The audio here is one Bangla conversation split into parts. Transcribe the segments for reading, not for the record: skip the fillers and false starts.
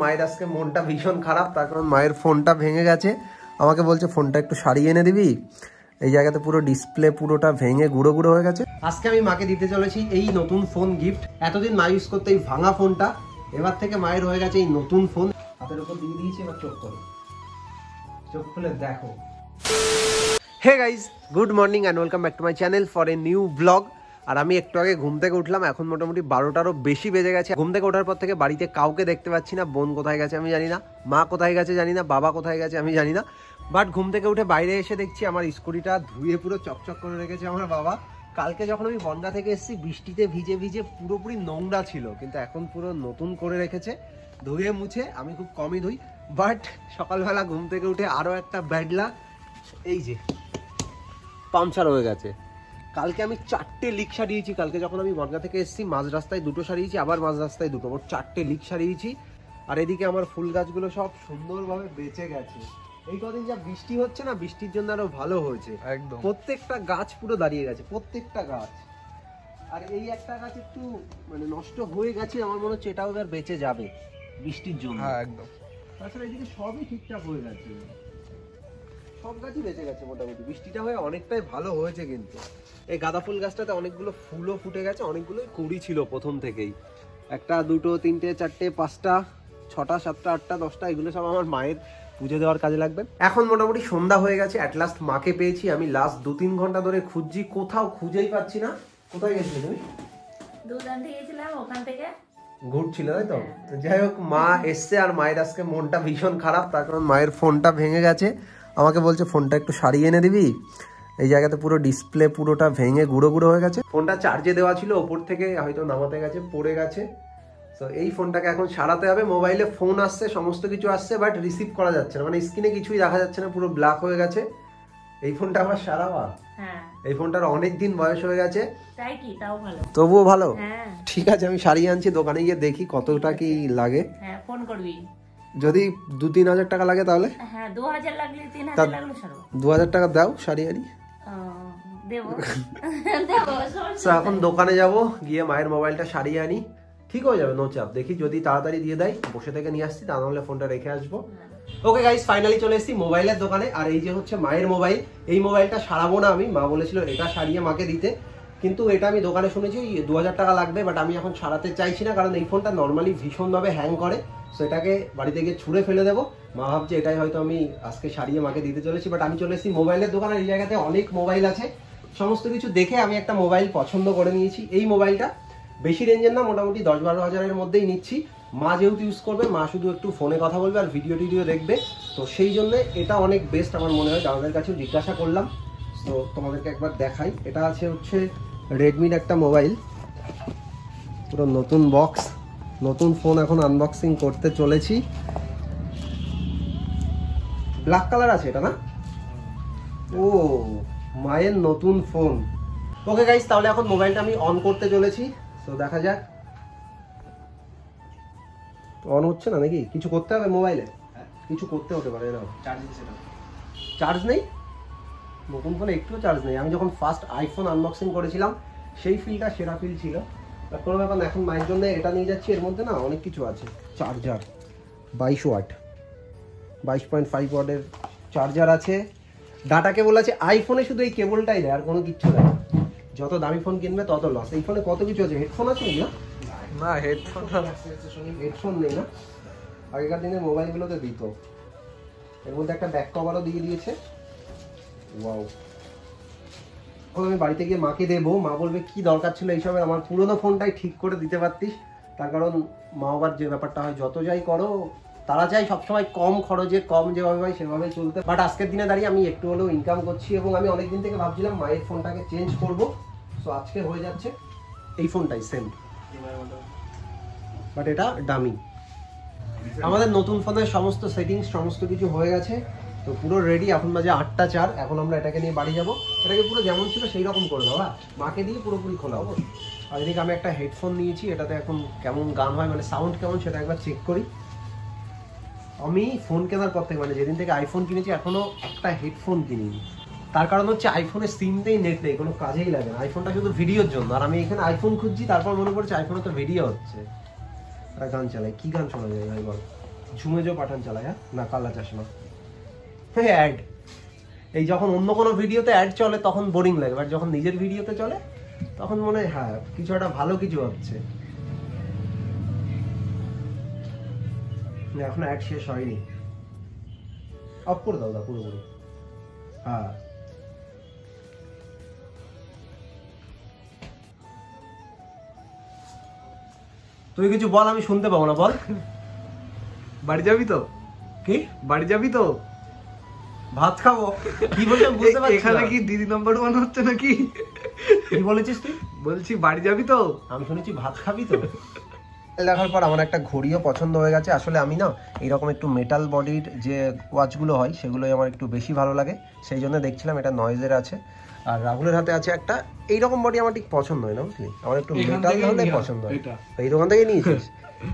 মায়ের আজকে মনটা ভীষণ খারাপ, তার কারণ মায়ের ফোনটা ভেঙে গেছে। আমাকে বলছে ফোনটা একটু সারিয়ে এনে দিবি, এই জায়গাতে পুরো ডিসপ্লে পুরোটা ভেঙে গুঁড়ো গুঁড়ো হয়ে গেছে। আজকে আমি মাকে দিতে চলেছি এই নতুন ফোন গিফট। এতদিন মা ইউজ করতে এই ভাঙা ফোনটা, এবার থেকে মায়ের হয়ে গেছে এই নতুন ফোন। হাতের উপর দিয়ে দিয়েছি, এবার চোখ খোলো, চোখ খুলে দেখো। Hey guys, good morning and welcome back to my channel for a new blog. আর আমি একটু আগে ঘুম থেকে উঠলাম, এখন মোটামুটি 12টারও বেশি বেজে গেছে। ঘুম থেকে ওঠার পর থেকে বাড়িতে কাউকে দেখতে পাচ্ছি না। বোন কোথায় গেছে আমি জানি না, মা কোথায় গেছে জানি না, বাবা কোথায় গেছে আমি জানি না। বাট ঘুম থেকে উঠে বাইরে এসে দেখছি আমার স্কুটিটা ধুয়ে পুরো চকচক করে রেখেছে আমার বাবা। কালকে যখন আমি বনগা থেকে এসেছি বৃষ্টিতে ভিজে ভিজে পুরোপুরি নোংরা ছিল, কিন্তু এখন পুরো নতুন করে রেখেছে ধুয়ে মুছে। আমি খুব কমই ধুই, বাট সকালবেলা ঘুম থেকে উঠে আরও একটা ব্যাডলা, এই যে পাংচার হয়ে গেছে। কালকে আমি 4টে লিক সারিয়েছি। কালকে যখন আমি বনগা থেকে এসেছি মাঝ রাস্তায় 2টো সারিয়েছি, আবার মাঝ রাস্তায় 2টো, মোট 4টে লিক সারিয়েছি। আর এদিকে আমার ফুল গাছগুলো সব সুন্দরভাবে বেঁচে গেছে। এই কদিন যা বৃষ্টি হচ্ছে না, বৃষ্টির জন্য আরো ভালো হয়েছে একদম। প্রত্যেকটা গাছ পুরো দাঁড়িয়ে গেছে, প্রত্যেকটা গাছ। আর এই একটা গাছ একটু মানে নষ্ট হয়ে গেছে, আমার মনে হচ্ছে এটাও এবার বেঁচে যাবে বৃষ্টির জন্য। হ্যাঁ একদম। তাছাড়া এদিকে সবই ঠিকঠাক হয়ে গেছে, সব গাছই বেঁচে গেছে মোটামুটি। বৃষ্টিটা হয়ে অনেকটাই ভালো হয়েছে। কিন্তু এই গাঁদা ফুল গাছটাতে অনেকগুলো ফুলও ফুটে গেছে, অনেকগুলোই কুড়ি ছিল প্রথম থেকেই। 1, 2, 3, 4, 5, 6, 7, 8, 10টা এগুলো সব আমার মায়ের পুজো দেওয়ার কাজে লাগবে। এখন মোটামুটি সন্ধ্যা হয়ে গেছে, অ্যাট লাস্ট মাকে পেয়েছি। আমি লাস্ট 2-3 ঘন্টা ধরে খুঁজছি, কোথাও খুঁজেই পাচ্ছি না। কোথায় গেছিলে তুমি? ঘুরছিল তাই তো? যাই হোক, মা এসছে। আর মায়ের আজকে মনটা ভীষণ খারাপ, তার কারণ মায়ের ফোনটা ভেঙে গেছে। আমাকে বলছে ফোনটা একটু সারিয়ে এনে দিবি, এই জায়গাতে পুরো ডিসপ্লে পুরোটা ভেঙে গুঁড়ো গুঁড়ো হয়ে গেছে। ফোনটা চার্জে দেওয়া ছিল, ওপর থেকে হয়তো নামাতে গেছে, পড়ে গেছে। তো এই ফোনটাকে এখন সারাতে হবে। মোবাইলে ফোন আসছে, সমস্ত কিছু আসছে, বাট রিসিভ করা যাচ্ছে না, মানে স্ক্রিনে কিছুই দেখা যাচ্ছে না, পুরো ব্ল্যাক হয়ে গেছে। এই ফোনটা আমার সারাবা। এই ফোনটার অনেক দিন বয়স হয়ে গেছে, তবুও ভালো। ঠিক আছে, আমি সারিয়ে আনছি, দোকানে গিয়ে দেখি কতটা কি লাগে। ফোন করবি যদি 2-3 হাজার টাকা লাগে তাহলে? হ্যাঁ, 2000 লাগলে 3000 লাগলে সারবো। 2000 টাকা দাও, শাড়ি আনি। দেব দেব। সো এখন দোকানে যাব, গিয়ে মায়ের মোবাইলটা শাড়ি আনি, ঠিক হয়ে যাবে, নো চাপ। দেখি যদি তাড়াতাড়ি দিয়ে দেয়, বসে থেকে নিয়ে আসছি, তা নাহলে ফোনটা রেখে আসবো। ওকে গাইস, ফাইনালি চলে এসেছি মোবাইলের দোকানে। আর এই যে হচ্ছে মায়ের মোবাইল। এই মোবাইলটা সারাবো না আমি, মা বলেছিল এটা সারিয়ে মাকে দিতে, কিন্তু এটা আমি দোকানে শুনেছি 2000 টাকা লাগবে। বাট আমি এখন সারাতে চাইছি না, কারণ এই ফোনটা নর্মালি ভীষণভাবে হ্যাং করে। সো এটাকে বাড়িতে গিয়ে ছুঁড়ে ফেলে দেবো, মা ভাবছে এটাই হয়তো আমি আজকে সারিয়ে মাকে দিতে চলেছি। বাট আমি চলে এসেছি মোবাইলের দোকানে। এই জায়গাতে অনেক মোবাইল আছে, সমস্ত কিছু দেখে আমি একটা মোবাইল পছন্দ করে নিয়েছি। এই মোবাইলটা বেশি রেঞ্জের না, মোটামুটি 10-12 হাজারের মধ্যেই নিচ্ছি। মা যেহেতু ইউজ করবে, মা শুধু একটু ফোনে কথা বলবে আর ভিডিও টিডিও দেখবে, তো সেই জন্য এটা অনেক বেস্ট আমার মনে হয়। দাদাদের কাছেও জিজ্ঞাসা করলাম, তো তোমাদেরকে একবার দেখাই। এটা আছে হচ্ছে রেডমির একটা মোবাইল, পুরো নতুন বক্স, নতুন ফোন। এখন আনবক্সিং করতে চলেছি। ব্ল্যাক কালার আছে এটা না? ও, মায়ের নতুন ফোন। ওকে গাইস, তাহলে এখন মোবাইলটা আমি অন করতে চলেছি, তো দেখা যাক। অন হচ্ছে না নাকি? কিছু করতে হবে মোবাইলে? কিছু করতে হতে পারে না, চার্জ নেই নতুন ফোনে, একটুও চার্জ নেই। আমি যখন ফার্স্ট আইফোন আনবক্সিং করেছিলাম সেই ফিলটা সেরা ফিল ছিল। কোনো ব্যাপার না, এখন মায়ের জন্য এটা নিয়ে যাচ্ছি। এর মধ্যে না অনেক কিছু আছে, চার্জার 22 ওয়াট, 22.5 ওয়াটের চার্জার আছে, ডাটা কেবল আছে। আইফোনে শুধু এই কেবলটাই দেয়, আর কোনো কিচ্ছু নেই। যত দামি ফোন কিনবে তত লস। এই ফোনে কত কিছু আছে। হেডফোন আছে না? না, হেডফোন নেই না, আগেকার দিনে মোবাইলগুলোতে দিত। এর মধ্যে একটা ব্যাক কভারও দিয়ে দিয়েছে। ওয়াও। এখন আমি বাড়িতে গিয়ে মাকে দেবো, মা বলবে কি দরকার ছিল এইসবে, আমার পুরোনো ফোনটাই ঠিক করে দিতে পারতিস। তার কারণ মা বাবার যে ব্যাপারটা হয়, যত যাই করো তারা চাই সবসময় কম খরচে, কম যেভাবে হয় সেভাবেই চলতে। বাট আজকের দিনে দাঁড়িয়ে আমি একটু হলেও ইনকাম করছি, এবং আমি অনেকদিন থেকে ভাবছিলাম মায়ের ফোনটাকে চেঞ্জ করবো। সো আজকে হয়ে যাচ্ছে এই ফোনটাই, সেম, বাট এটা দামি। আমাদের নতুন ফোনের সমস্ত সেটিংস সমস্ত কিছু হয়ে গেছে, তো পুরো রেডি। এখন বাজে 8টা 4। এখন আমরা এটাকে নিয়ে বাড়ি যাব। এটাকে পুরো যেমন ছিল সেই রকম করে দেওয়া, মাকে দিয়ে পুরোপুরি খোলাবো। আর এদিকে আমি একটা হেডফোন নিয়েছি, এটাতে এখন কেমন গান হয়, মানে সাউন্ড কেমন সেটা একবার চেক করি। আমি ফোন কেনার পর থেকে, মানে যেদিন থেকে আইফোন কিনেছি এখনও একটা হেডফোন কিনিনি। তার কারণ হচ্ছে আইফোনের সিমতেই নেট নেই, কোনো কাজেই লাগে না। আইফোনটা শুধু ভিডিওর জন্য। আর আমি এখানে আইফোন খুঁজছি, তারপর মনে করছি আইফোনে তো ভিডিও হচ্ছে। আর গান চালাই, কী গান শোনা যায় ভাই বল। ঝুমেজো পাঠান চালায়া না কালা চশমা অ্যাড। এই যখন অন্য কোনো ভিডিওতে অ্যাড চলে তখন বোরিং লাগে, বাট যখন নিজের ভিডিওতে চলে তখন মনে হয় হ্যাঁ কিছু একটা ভালো কিছু হচ্ছে। এখন অ্যাড শেষ হয়নি, অফ করে দাও দা পুরোপুরি। হ্যাঁ তুই কিছু বল, আমি শুনতে পাবো না, বল। বাড়ি যাবি তো? কি বাড়ি যাবি তো? ভাত খাবো। কি বলছিস? বুঝতে পারছিস এখানে কি দিদি নাম্বার 1 হচ্ছে নাকি? কি বলেছিস তুই? বলছি বাড়ি যাবি তো, আমি শুনেছি ভাত খাবি তো। দেখার পর আমার একটা ঘড়িও পছন্দ হয়ে গেছে। আসলে আমি না এরকম একটু মেটাল বডির যে ওয়াচগুলো হয় সেগুলোই আমার একটু বেশি ভালো লাগে, সেই জন্য দেখছিলাম। এটা নয়েজের আছে, আর রাহুলের হাতে আছে একটা এইরকম বডি। আমার ঠিক পছন্দ হয় না, বুঝলি, আমার একটু মেটাল হলে পছন্দ হয়। এই দোকান থেকে নিয়েছিস?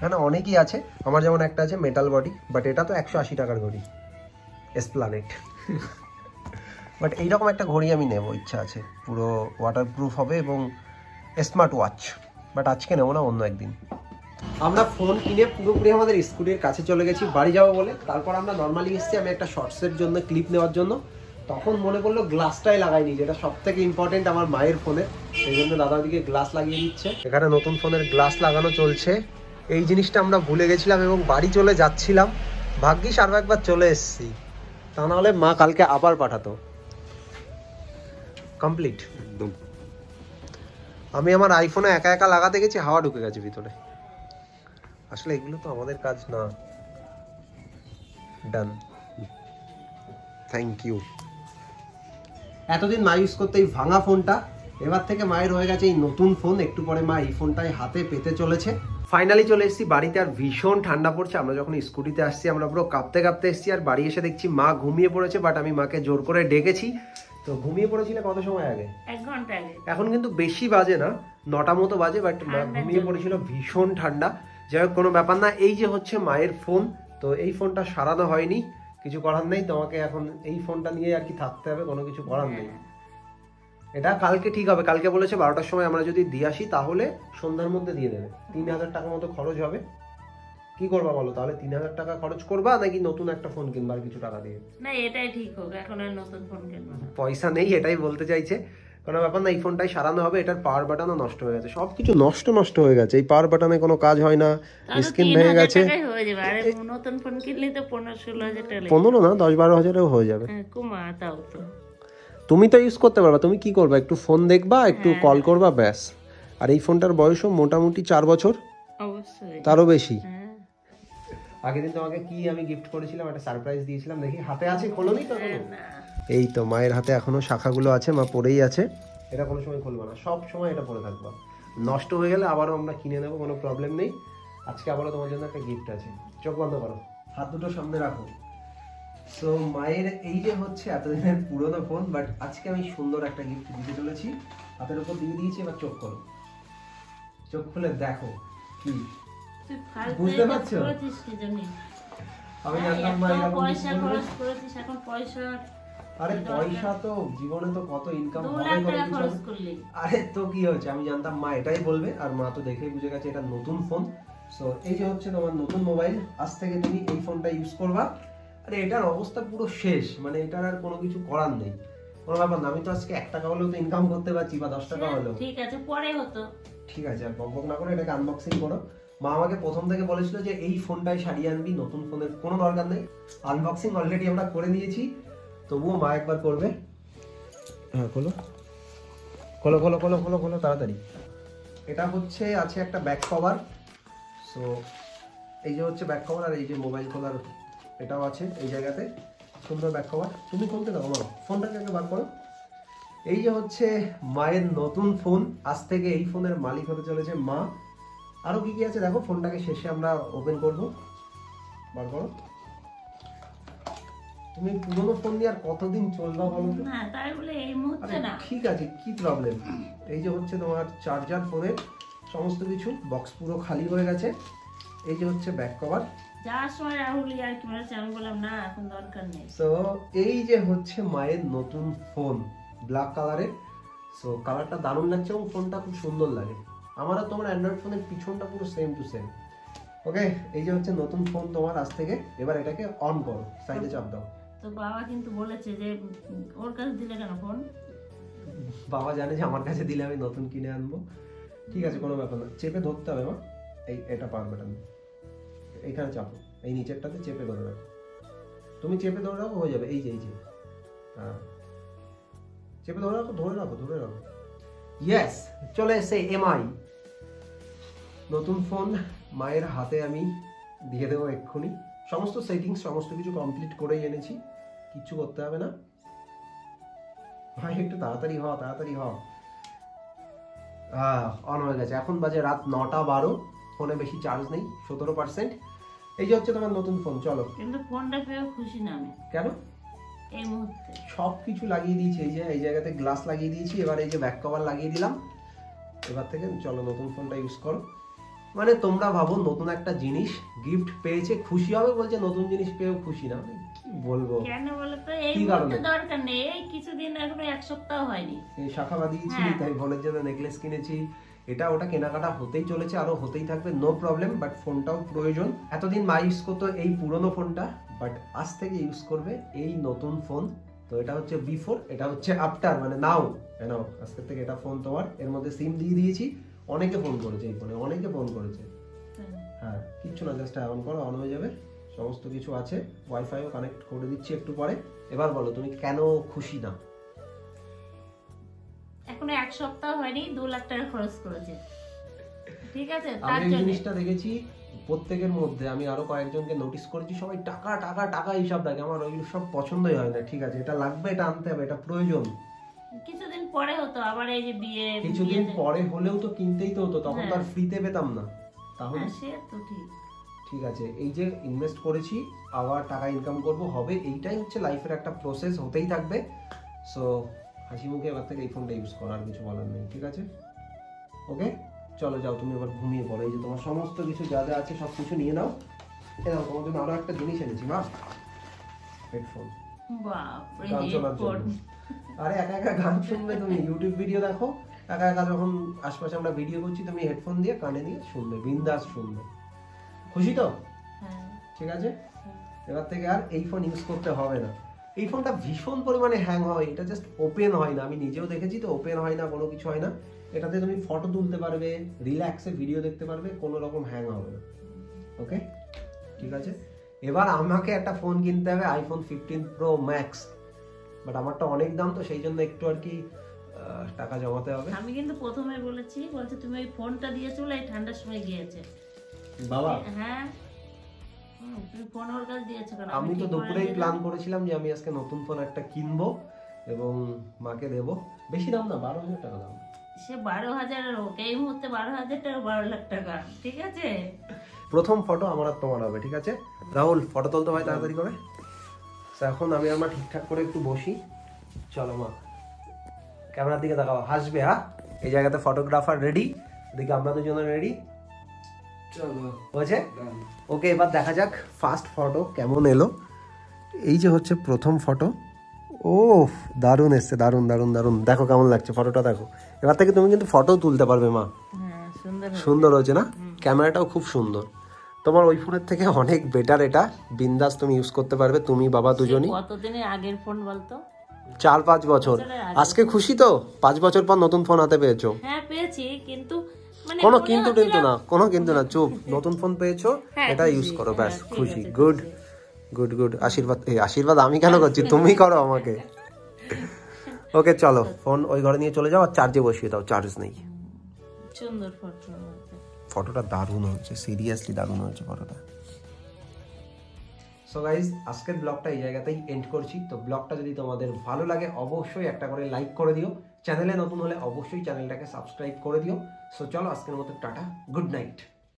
না না, অনেকই আছে। আমার যেমন একটা আছে মেটাল বডি, বাট এটা তো 180 টাকার ঘড়ি, এসপ্লানেট। বাট এইরকম একটা ঘড়ি আমি নেব, ইচ্ছা আছে। পুরো ওয়াটারপ্রুফ হবে এবং স্মার্ট ওয়াচ, বাট আজকে নেবো না, অন্য একদিন। আমরা ফোন কিনে পুরোপুরি আমাদের স্কুটির কাছে চলে গেছি বাড়ি যাবো বলে। তারপর আমরা নর্মালি এসেছি আমি একটা শর্টসের জন্য ক্লিপ নেওয়ার জন্য। তখন মনে পড়লো গ্লাসটাই লাগাইনি, যেটা সব থেকে ইম্পর্টেন্ট আমার মায়ের ফোনে, সেই জন্য দাদা ওদিকে গ্লাস লাগিয়ে দিচ্ছে। এখানে নতুন ফোনের গ্লাস লাগানো চলছে। এই জিনিসটা আমরা ভুলে গেছিলাম এবং বাড়ি চলে যাচ্ছিলাম, ভাগ্যিস আরও একবার চলে এসেছি, তা নাহলে মা কালকে আবার পাঠাতো। কমপ্লিট একদম। আমি আমার আইফোনে একা একা লাগাতে গেছি, হাওয়া ঢুকে গেছে ভিতরে। আসলে এগুলো তো আমাদের কাজ না। Done, thank you. এতদিন মা ইউজ করতে এই ভাঙা ফোনটা, এবার থেকে মায়ের হয়ে গেছে এই নতুন ফোন। একটু পরে মা এই ফোনটাই হাতে পেতে চলেছে। ফাইনালি চলে এসেছি বাড়িতে, আর ভীষণ ঠান্ডা পড়ছে। আমরা যখন স্কুটিতে আসছি আমরা পুরো কাঁপতে কাঁপতে এসেছি, আর বাড়ি এসে দেখছি মা ঘুমিয়ে পড়েছে। বাট আমি মাকে জোর করে ডেকেছি। তো ঘুমিয়ে পড়েছিলে কত সময় আগে? 1 ঘন্টা আগে। এখন কিন্তু বেশি বাজে না, 9টা মতো বাজে, বাট মা ঘুমিয়ে পড়েছিল, ভীষণ ঠান্ডা। যাই হোক, কোনো ব্যাপার না। এই যে হচ্ছে মায়ের ফোন, তো এই ফোনটা সারানো হয়নি, কিছু করার নেই। তোমাকে এখন এই ফোনটা নিয়ে আর কি থাকতে হবে, কোনো কিছু করার নেই। এটা কালকে ঠিক হবে, কালকে বলেছে 12টার সময় আমরা যদি দিয়ে আসি তাহলে সন্ধ্যার মধ্যে দিয়ে দেবে। 3000 টাকা মতো খরচ হবে। কি করবা বলো তাহলে? 3000 টাকা খরচ করবা নাকি নতুন একটা ফোন কিনবা আর কিছু টাকা দিয়ে? না, এটাই ঠিক হবে, এখন আর নতুন ফোন কিনবা না, পয়সা নেই, এটাই বলতে চাইছে। কোনো ব্যাপার না, এই ফোনটাই সারানো হবে। এটার পাওয়ার বাটনও নষ্ট হয়ে গেছে, সবকিছু নষ্ট হয়ে গেছে। এই পাওয়ার বাটনে কোনো কাজ হয় না, স্ক্রিন ভেঙে গেছে। 15 না, 10-12 হাজারেও হয়ে যাবে। তুমি তো ইউজ করতে পারবা, তুমি কি করবা? একটু ফোন দেখবা, একটু কল করবা, ব্যাস। আর এই ফোনটার বয়সও মোটামুটি 4 বছর, তারও বেশি। আগের দিন তোমাকে কি আমি গিফট করেছিলাম, একটা সারপ্রাইজ দিয়েছিলাম, দেখি হাতে আছে? খোলোনি তো? এই তো মায়ের হাতে এখনো শাখাগুলো আছে, মা পড়েই আছে। এটা কোনো সময় খুলবো না, সব সময় এটা পড়ে থাকবো। নষ্ট হয়ে গেলে আবারও আমরা কিনে নেবো, কোনো প্রবলেম নেই। আজকে আবারও তোমার জন্য একটা গিফট আছে। চোখ বন্ধ করো, হাত দুটো সামনে রাখো। তো মায়ের এই যে হচ্ছে এতদিনের পুরোনো ফোন, বাট আজকে আমি সুন্দর একটা গিফট দিতে চলেছি। হাতের উপর দিয়ে দিয়েছি, এবার চোখ করো, চোখ খুলে দেখো কি। বুঝতে পারছো আমি জানতাম না এরকম পয়সা খরচ করেছিস। এখন পয়সা, আরে পয়সা তো জীবনে তো কত ইনকাম করলি। আরে তো কি হয়েছে, আমি জানতাম মা এটাই বলবে, আর মা তো দেখেই বুঝে গেছে এটা নতুন ফোন। সো এই যে হচ্ছে তোমার নতুন মোবাইল, আজ থেকে তুমি এই ফোনটা ইউজ করবা। আরে এটার অবস্থা পুরো শেষ, মানে এটার আর কোনো কিছু করার নেই। কোনো ব্যাপার না, আমি তো আজকে 1 টাকা হলেও তো ইনকাম করতে পারছি, বা 10 টাকা হলেও ঠিক আছে, পরে হতো। ঠিক আছে, আর বকবক না করে এটাকে আনবক্সিং করো। মা আমাকে প্রথম থেকে বলেছিল যে এই ফোনটাই সারিয়ে আনবি, নতুন ফোনের কোনো দরকার নেই। আনবক্সিং অলরেডি আমরা করে নিয়েছি, তবুও মা একবার করবে। হ্যাঁ, খোলো খোলো খোলো খোলো খোলো খোলো তাড়াতাড়ি। এটা হচ্ছে আছে একটা ব্যাক কভার। সো এই যে হচ্ছে ব্যাক কভার, আর এই যে মোবাইল খোলার এটাও আছে এই জায়গাতে, সুন্দর ব্যাক কভার। তুমি খুলতে দাও, মা ফোনটাকে আগে বার করো। এই যে হচ্ছে মায়ের নতুন ফোন, আজ থেকে এই ফোনের মালিক হতে চলেছে মা। আরও কী কী আছে দেখো, ফোনটাকে শেষে আমরা ওপেন করবো। বার করো। তুমি পুরোনো ফোন নিয়ে আর কতদিন চলবা বলো? না তাই বলে এই মুহূর্তে না। ঠিক আছে, কি প্রবলেম? এই যে হচ্ছে তোমার চার্জার, ফোনের সমস্ত কিছু, বক্স পুরো খালি হয়ে গেছে। এই যে হচ্ছে ব্যাক কভার, যার সময় রাহুল আর কি মানে আমি বললাম না এখন দরকার নেই। সো এই যে হচ্ছে মায়ের নতুন ফোন, ব্ল্যাক কালারের। সো কালারটা দারুণ লাগছে এবং ফোনটা খুব সুন্দর লাগে আমার। আর তোমার অ্যান্ড্রয়েড ফোনের পিছনটা পুরো সেম টু সেম। ওকে, এই যে হচ্ছে নতুন ফোন তোমার আজ থেকে, এবার এটাকে অন করো, সাইডে চাপ দাও। তো বাবা কিন্তু বলেছে যে ওর কাছে দিলে কেন ফোন, বাবা জানে যে আমার কাছে দিলে আমি নতুন কিনে আনবো। ঠিক আছে, কোনো ব্যাপার না, চেপে ধরতে হবে মা, এই এটা পাওয়ার বাটন এইখানে চাপো, এই নিচেরটাতে চেপে ধরে রাখো, তুমি চেপে ধরে রাখো, হয়ে যাবে। এই যে এই যে, হ্যাঁ চেপে ধরে রাখো, ধরে রাখো, ধরে রাখো। ইয়েস, চলে এসে এমআই নতুন ফোন মায়ের হাতে আমি দিয়ে দেবো এক্ষুনি। সমস্ত সেটিংস সমস্ত কিছু কমপ্লিট করেই এনেছি, কিচ্ছু করতে হবে না ভাই, একটু তাড়াতাড়ি হও, তাড়াতাড়ি হও। অন হয়ে গেছে, এখন বাজে রাত 9টা 12, ফোনে বেশি চার্জ নেই, 17%। এই যে হচ্ছে তোমার নতুন ফোন। চলো, কিন্তু ফোনটা পেয়ে খুশি না আমি। কেন? এই মুহূর্তে সব কিছু লাগিয়ে দিয়েছি, এই যে এই জায়গাতে গ্লাস লাগিয়ে দিয়েছি, এবার এই যে ব্যাক কভার লাগিয়ে দিলাম। এবার থেকে চলো নতুন ফোনটা ইউজ করো। মানে তোমরা ভাবো নতুন একটা জিনিস গিফট পেয়েছে খুশি হবে, বলছে নতুন জিনিস পেয়েও খুশি না, কি বলবো কেন বলো তো। এই মুহূর্তে দরকার নেই, এই কিছুদিন এখনো 1 সপ্তাহ হয়নি, এই শাখা বাঁধিয়েছি, তাই বলার জন্য নেকলেস কিনেছি, এটা ওটা কেনাকাটা হতেই চলেছে, আরো হতেই থাকবে, নো প্রবলেম। বাট ফোনটাও প্রয়োজন। এতদিন মা ইউজ করতো এই পুরনো ফোনটা, বাট আজ থেকে ইউজ করবে এই নতুন ফোন। তো এটা হচ্ছে বিফোর, এটা হচ্ছে আফটার, মানে নাও। নাও, আজকে থেকে এটা ফোন তোমার। এর মধ্যে সিম দিয়ে দিয়েছি, অনেকে ফোন করেছে এই ফোনে, অনেকে ফোন করেছে। হ্যাঁ কিচ্ছু না, জাস্ট অন করো, অন হয়ে যাবে, সমস্ত কিছু আছে, ওয়াইফাইও কানেক্ট করে দিচ্ছি একটু পরে। এবার বলো তুমি কেন খুশি না? এখনো 1 সপ্তাহ হয়নি, 2 লাখ টাকা খরচ করেছে। ঠিক আছে, তার জন্য জিনিসটা দেখেছি প্রত্যেকের মধ্যে, আমি আরো কয়েকজনকে নোটিস করেছি, সবাই টাকা টাকা টাকা হিসাব রাখে, আমার ওইগুলো সব পছন্দই হয় না। ঠিক আছে, এটা লাগবে, এটা আনতে হবে, এটা প্রয়োজন, কিছুদিন পরে হতো, আবার এই যে বিয়ে, কিছুদিন পরে হলেও তো কিনতেই তো হতো, তখন তো আর ফ্রিতে পেতাম না, তাহলে সে তো ঠিক। ঠিক আছে, এই যে ইনভেস্ট করেছি, আবার টাকা ইনকাম করব হবে, এইটাই হচ্ছে লাইফের একটা প্রসেস, হতেই থাকবে। সো হাসি মুখে এবার থেকে এই ফোনটা ইউজ করার কিছু বলার নেই। ঠিক আছে, ওকে চলো যাও, তুমি এবার ঘুমিয়ে পড়ো। এই যে তোমার সমস্ত কিছু যা যা আছে সব কিছু নিয়ে নাও। এরকম তোমার জন্য আরো একটা জিনিস এনেছি মা, হেডফোন। গান শোনার জন্য। আরে একা একা গান শুনবে তুমি, ইউটিউব ভিডিও দেখো একা একা, যখন আশপাশে আমরা ভিডিও করছি তুমি হেডফোন দিয়ে কানে দিয়ে শুনবে, বিন্দাস শুনবে। খুশি তো? ঠিক আছে, এবার থেকে আর এই ফোন ইউজ করতে হবে না। এই ফোনটা ভীষণ পরিমাণে হ্যাং হয়, এটা জাস্ট ওপেন হয় না, আমি নিজেও দেখেছি তো, ওপেন হয় না, কোনো কিছু হয় না। এটাতে তুমি ফটো তুলতে পারবে, রিল্যাক্সে ভিডিও দেখতে পারবে, কোনো রকম হ্যাং হবে না। ওকে ঠিক আছে, এবার আমাকে একটা ফোন কিনতে হবে, আইফোন 15 Pro Max। বাট আমারটা অনেক দাম, তো সেই জন্য একটু আর কি টাকা জমাতে হবে। আমি কিন্তু প্রথমে বলেছি, বলছে তুমি ওই ফোনটা দিয়ে চলে, এই ঠান্ডার সময় গিয়েছে বাবা। হ্যাঁ আমি তো দুপুরেই প্ল্যান করেছিলাম যে আমি আজকে নতুন ফোন একটা কিনবো এবং মাকে দেব। বেশি দাম না, 12,000 টাকা দাম। সে 12,000 এই মুহূর্তে 12,000 টাকা, 12 লাখ টাকা। ঠিক আছে, প্রথম ফটো আমার আর তোমার হবে। ঠিক আছে রাহুল, ফটো তুলতে ভাই তাড়াতাড়ি করে। এখন আমি আমার ঠিকঠাক করে একটু বসি। চলো মা, ক্যামেরার দিকে তাকাও, হাসবে। হ্যাঁ, এই জায়গাতে ফটোগ্রাফার রেডি, দেখি আমরা দুজনে রেডি। চলো বুঝে, ওকে এবার দেখা যাক ফার্স্ট ফটো কেমন এলো। এই যে হচ্ছে প্রথম ফটো, ও দারুণ এসছে, দারুণ দারুণ দারুণ। দেখো কেমন লাগছে ফটোটা, দেখো। এবার থেকে তুমি কিন্তু ফটো তুলতে পারবে মা। সুন্দর হয়েছে না? ক্যামেরাটাও খুব সুন্দর, তোমার ওই ফোনের থেকে অনেক বেটার এটা, বিন্দাস তুমি ইউজ করতে পারবে, তুমি বাবা দুজনই। কতদিনের আগের ফোন বলতো? 4-5 বছর। আজকে খুশি তো? 5 বছর পর নতুন ফোন হাতে পেয়েছো। হ্যাঁ পেয়েছি, কিন্তু কোনো কিন্তু কিন্তু না, কোনো কিন্তু না, চুপ। নতুন ফোন পেয়েছো, এটা ইউজ করো, ব্যাস খুশি। Good good good. আশীর্বাদ, এই আশীর্বাদ আমি কেন করছি, তুমি করো আমাকে। ওকে চলো, ফোন ওই ঘরে নিয়ে চলে যাও, আর চার্জে বসিয়ে দাও, চার্জ নেই। সুন্দর ফটো, ফটোটা দারুণ হচ্ছে, সিরিয়াসলি দারুণ হচ্ছে ফটোটা। সো গাইজ, আজকের ব্লগটা এই জায়গাতেই এন্ড করছি। তো ব্লগটা যদি তোমাদের ভালো লাগে অবশ্যই একটা করে লাইক করে দিও, চ্যানেলে নতুন হলে অবশ্যই চ্যানেলটাকে সাবস্ক্রাইব করে দিও। সো চলো আজকের মতো টাটা, গুড নাইট।